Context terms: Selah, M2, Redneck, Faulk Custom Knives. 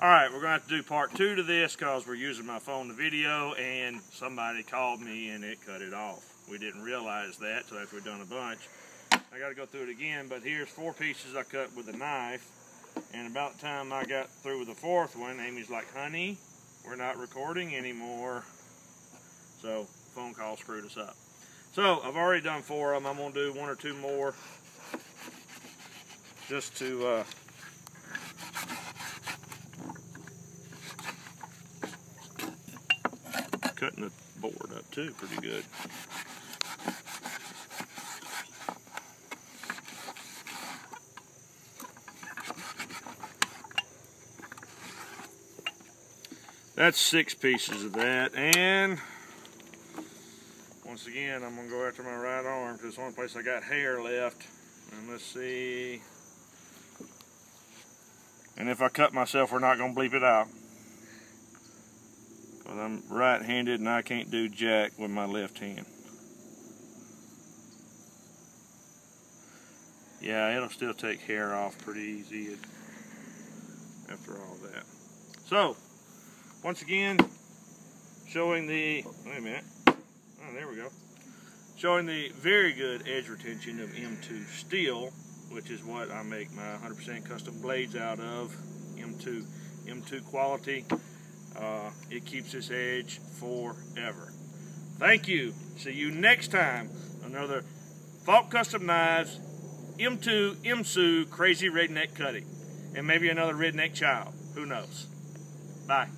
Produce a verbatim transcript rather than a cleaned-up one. Alright, we're going to have to do part two to this because we're using my phone to video and somebody called me and it cut it off. We didn't realize that, so after we've done a bunch, I got to go through it again. But here's four pieces I cut with a knife, and about the time I got through with the fourth one, Amy's like, honey, we're not recording anymore. So, phone call screwed us up. So, I've already done four of them. I'm going to do one or two more just to... Uh, cutting the board up too pretty good. That's six pieces of that, and once again I'm gonna go after my right arm because it's the only place I got hair left. And let's see, and if I cut myself we're not gonna bleep it out. Well, I'm right-handed and I can't do jack with my left hand. Yeah, it'll still take hair off pretty easy after all that. So, once again, showing the, wait a minute, oh, there we go. Showing the very good edge retention of M two steel, which is what I make my one hundred percent custom blades out of, M two, M two quality. Uh, it keeps this edge forever. Thank you. See you next time. Another Faulk Custom Knives, M two, M S U, Crazy Redneck Cutting. And maybe another redneck child. Who knows? Bye.